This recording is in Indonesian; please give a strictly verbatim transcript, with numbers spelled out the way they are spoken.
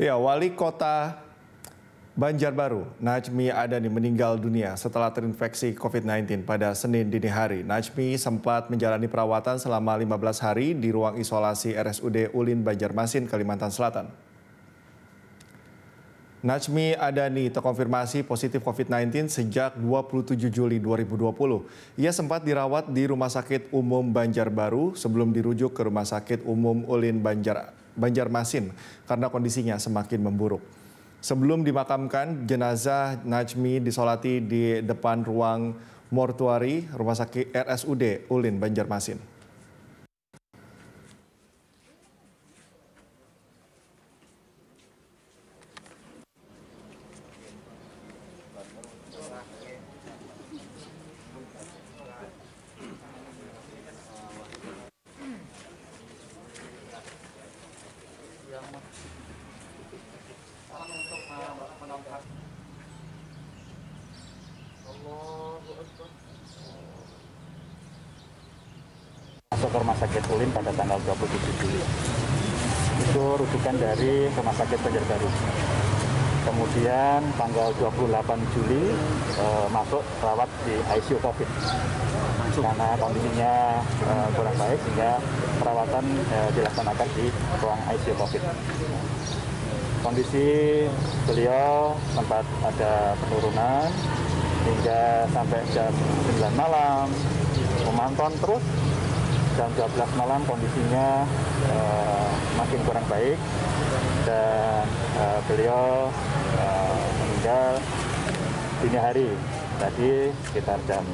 Ya, Wali Kota Banjarbaru, Nadjmi Adhani meninggal dunia setelah terinfeksi COVID sembilan belas pada Senin dini hari. Nadjmi sempat menjalani perawatan selama lima belas hari di ruang isolasi R S U D Ulin Banjarmasin, Kalimantan Selatan. Nadjmi Adhani terkonfirmasi positif COVID sembilan belas sejak dua puluh tujuh Juli dua ribu dua puluh. Ia sempat dirawat di Rumah Sakit Umum Banjarbaru sebelum dirujuk ke Rumah Sakit Umum Ulin Banjar, Banjarmasin karena kondisinya semakin memburuk. Sebelum dimakamkan, jenazah Nadjmi disolati di depan ruang mortuari Rumah Sakit R S U D Ulin Banjarmasin. Masuk ke Rumah Sakit Ulin pada tanggal dua puluh tujuh Juli. Itu rujukan dari Rumah Sakit Banjarbaru. Kemudian tanggal dua puluh delapan Juli eh, masuk rawat di I C U COVID. Karena kondisinya eh, kurang baik sehingga perawatan eh, dilaksanakan di ruang I C U COVID. Kondisi beliau sempat ada penurunan hingga sampai jam sembilan malam, memantau terus. Jam dua belas malam kondisinya uh, makin kurang baik dan uh, beliau uh, meninggal dini hari tadi sekitar jam